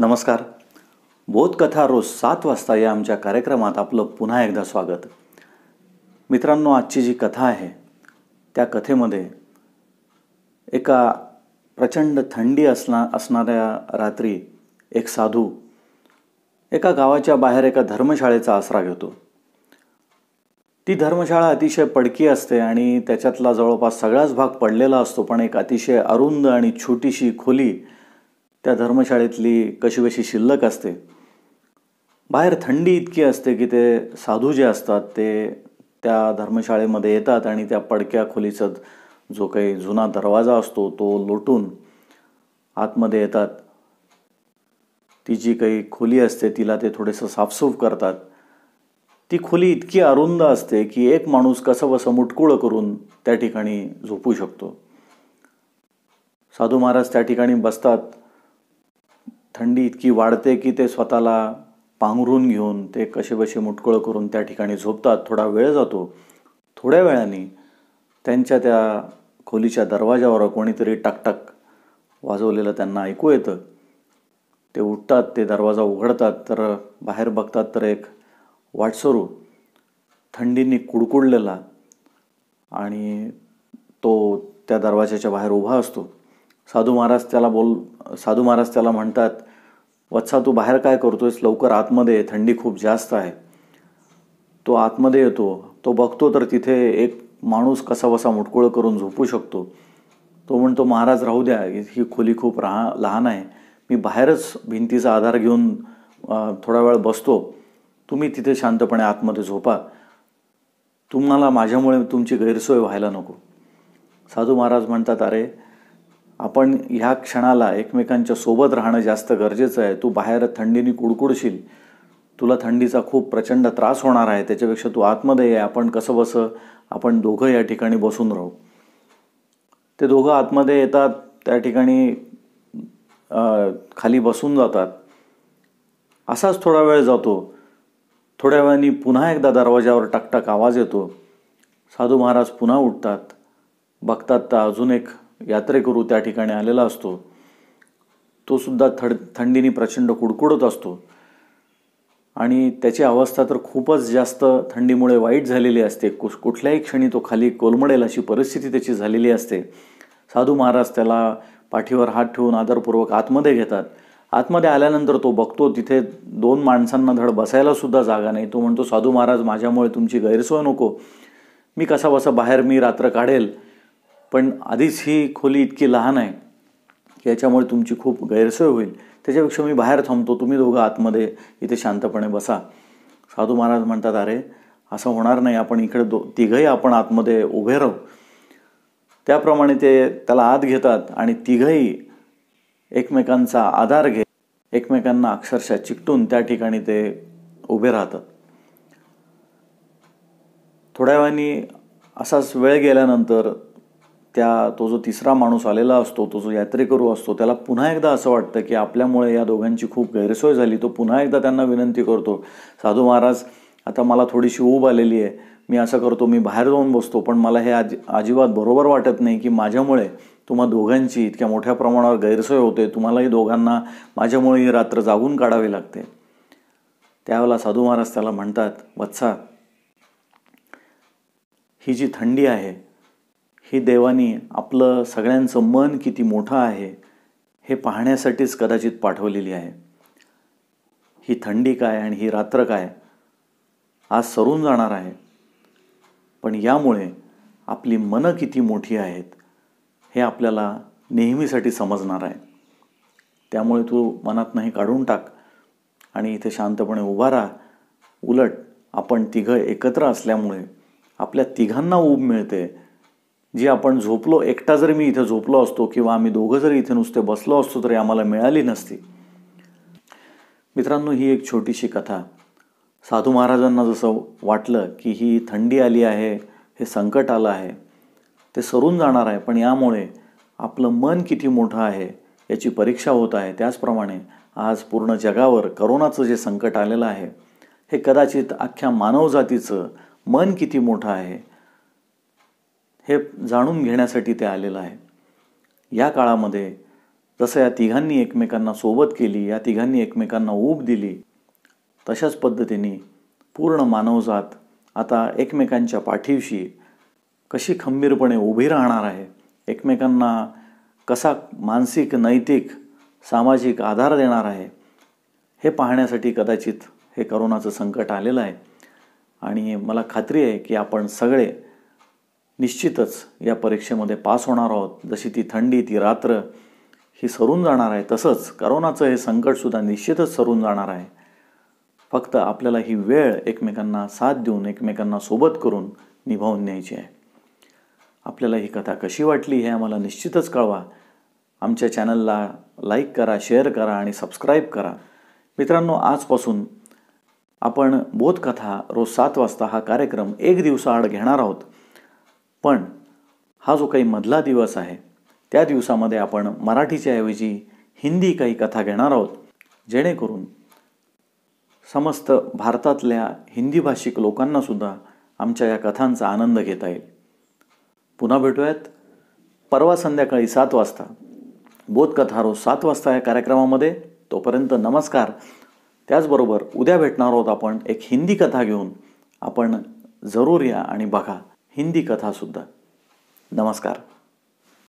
नमस्कार. बोधकथा रोज 7 वाजता या आमच्या कार्यक्रमात आपलं पुन्हा एकदा स्वागत. मित्रांनो, आजची जी कथा आहे त्या कथेमध्ये एका प्रचंड थंडी असणाऱ्या रात्री एक साधू एका गावाच्या बाहेर एका धर्मशाळेचा आसरा घेतो. ती धर्मशाळा अतिशय पडकी असते आणि त्याच्यातला जवळपास सगळाच भाग पडलेला असतो, पण एक अतिशय अरुंद आणि छोटीशी खोली त्या धर्मशाळेतली कशीबशी शिल्लक असते. बाहेर थंडी इतकी असते की ते साधू जे असतात ते त्या धर्मशाळेमध्ये येतात आणि त्या पडक्या खोलीचा जो काही जुना दरवाजा असतो तो लोटून आतमध्ये येतात. ती जी काही खोली असते तिला ते थोडंसं साफसूफ करतात. ती खोली इतकी अरुंद असते की एक माणूस कसंबसं मुटकुळं करून त्या ठिकाणी झोपू शकतो. साधू महाराज त्या ठिकाणी बसतात. थंडी इतकी वाढते की ते स्वतःला पांघरून घेऊन ते कसेबसे मुटकुळं करून त्या ठिकाणी झोपतात. थोडा वेळ जातो. थोड्या वेळाने त्यांच्या त्या खोलीच्या दरवाजावर कोणीतरी टकटक वाजवलेलं त्यांना ऐकू येतं. ते उठतात, ते दरवाजा उघडतात, तर बाहेर बघतात तर एक वाटसरू थंडीने कुडकुडलेला आणि तो त्या दरवाजाच्या बाहेर उभा असतो. साधू महाराज त्याला म्हणतात, वत्सा तू बाहेर काय करतोयस, लवकर आतमध्ये, थंडी खूप जास्त आहे. तो आतमध्ये येतो. तो बघतो तर तिथे एक माणूस कसाबसा मुटकुळं करून झोपू शकतो. तो म्हणतो, महाराज राहू द्या, ही खोली खूप लहान आहे, मी बाहेरच भिंतीचा आधार घेऊन थोडा वेळ बसतो, तुम्ही तिथे शांतपणे आतमध्ये झोपा, तुम्हाला माझ्यामुळे तुमची गैरसोय व्हायला नको. साधू महाराज म्हणतात, अरे आपण ह्या क्षणाला एकमेकांच्या सोबत राहणं जास्त गरजेचं आहे. तू बाहेर थंडीने कुडकुडशील, तुला थंडीचा खूप प्रचंड त्रास होणार आहे, त्याच्यापेक्षा तू आतमध्ये ये, आपण कसंबसं आपण दोघं या ठिकाणी बसून राहू. ते दोघं आतमध्ये येतात, त्या ठिकाणी खाली बसून जातात. असाच थोडा वेळ जातो. थोड्या वेळाने पुन्हा एकदा दरवाजावर टकटक आवाज येतो. साधू महाराज पुन्हा उठतात. बघतात तर अजून एक यात्रेकरू त्या ठिकाणी आलेला असतो. तो सुद्धा थंडीने प्रचंड कुडकुडत असतो आणि त्याची अवस्था तर खूपच जास्त थंडीमुळे वाईट झालेली असते. कुठल्याही क्षणी तो खाली कोलमडेल अशी परिस्थिती त्याची झालेली असते. साधू महाराज त्याला पाठीवर हात ठेवून आदरपूर्वक आतमध्ये घेतात. आतमध्ये आल्यानंतर तो बघतो तिथे 2 माणसांना धड बसायलासुद्धा जागा नाही. तो म्हणतो, साधू महाराज माझ्यामुळे तुमची गैरसोय नको, मी कसाबसा बाहेर मी रात्र काढेल, पण आधीच ही खोली इतकी लहान आहे की याच्यामुळे तुमची खूप गैरसोय होईल, त्याच्यापेक्षा मी बाहेर थांबतो, तुम्ही दोघं आतमध्ये इथे शांतपणे बसा. साधू महाराज म्हणतात, अरे असं होणार नाही, आपण इकडे तिघंही आपण आतमध्ये उभे राहू. त्याप्रमाणे ते त्याला आत घेतात आणि तिघंही एकमेकांचा आधार घेत एकमेकांना अक्षरशः चिकटून त्या ठिकाणी ते उभे राहतात. थोड्या वेळाने असाच वेळ गेल्यानंतर तो जो तिसरा माणूस आलेला असतो, तो जो यात्रेकरू असतो, त्याला पुन्हा एकदा असं वाटतं की आपल्यामुळे या दोघांची खूप गैरसोय झाली. तो पुन्हा एकदा त्यांना विनंती करतो, साधू महाराज आता मला थोडीशी ऊब आलेली आहे, मी असं करतो, मी बाहेर जाऊन बसतो, पण मला हे अजिबात बरोबर वाटत नाही की माझ्यामुळे तुम्हा दोघांची इतक्या मोठ्या प्रमाणावर गैरसोय होते, तुम्हालाही दोघांना माझ्यामुळे ही रात्र जागून काढावी लागते. त्यावेळेला साधू महाराज त्याला म्हणतात, वत्सा ही जी थंडी आहे ही देवानी आपलं सगळ्यांचं मन किती मोठं आहे हे पाहण्यासाठीच कदाचित पाठवलेली आहे. ही थंडी काय आणि ही रात्र काय आज सरून जाणार आहे, पण यामुळे आपली मनं किती मोठी आहेत हे आपल्याला नेहमीसाठी समजणार आहे. त्यामुळे तू मनात नाही काढून टाक आणि इथे शांतपणे उभा राहा. उलट आपण तिघं एकत्र असल्यामुळे आपल्या तिघांना ऊब मिळते. जी आपण झोपलो, एकटा जर मी इथे झोपलो असतो किंवा आम्ही दोघं जर इथे नुसते बसलो असतो तरी आम्हाला मिळाली नसती. मित्रांनो, ही एक छोटीशी कथा. साधू महाराजांना जसं वाटलं की ही थंडी आली आहे, हे संकट आलं आहे, ते सरून जाणार आहे, पण यामुळे आपलं मन किती मोठं आहे याची परीक्षा होत आहे, त्याचप्रमाणे आज पूर्ण जगावर करोनाचं जे संकट आलेलं आहे हे कदाचित अख्ख्या मानवजातीचं मन किती मोठं आहे हे जाणून घेण्यासाठी ते आलेलं आहे. या काळामध्ये जसं या तिघांनी एकमेकांना सोबत केली, या तिघांनी एकमेकांना ऊब दिली, तशाच पद्धतीने पूर्ण मानवजात आता एकमेकांच्या पाठीशी कशी खंबीरपणे उभी राहणार आहे, एकमेकांना कसा मानसिक, नैतिक, सामाजिक आधार देणार आहे, हे पाहण्यासाठी कदाचित हे करोनाचं संकट आलेलं आहे. आणि मला खात्री आहे की आपण सगळे निश्चितच या परीक्षेमध्ये पास होणार आहोत. जशी ती थंडी, ती रात्र ही सरून जाणार आहे, तसंच करोनाचं हे संकटसुद्धा निश्चितच सरून जाणार आहे. फक्त आपल्याला ही वेळ एकमेकांना साथ देऊन, एकमेकांना सोबत करून निभावून न्यायची आहे. आपल्याला ही कथा कशी वाटली हे आम्हाला निश्चितच कळवा. आमच्या चॅनलला लाईक करा, शेअर करा आणि सबस्क्राईब करा. मित्रांनो, आजपासून आपण बोधकथा रोज 7 वाजता हा कार्यक्रम एक दिवसाआड घेणार आहोत. पण हा जो काही मधला दिवस आहे त्या दिवसामध्ये आपण मराठीच्या ऐवजी हिंदी काही कथा घेणार आहोत, जेणेकरून समस्त भारतातल्या हिंदी भाषिक लोकांनासुद्धा आमच्या या कथांचा आनंद घेता येईल. पुन्हा भेटूयात परवा संध्याकाळी 7 वाजता बोधकथा रोज 7 वाजता या कार्यक्रमामध्ये. तोपर्यंत नमस्कार. त्याचबरोबर उद्या भेटणार आहोत आपण एक हिंदी कथा घेऊन. आपण जरूर या आणि बघा हिंदी कथासुद्धा. नमस्कार.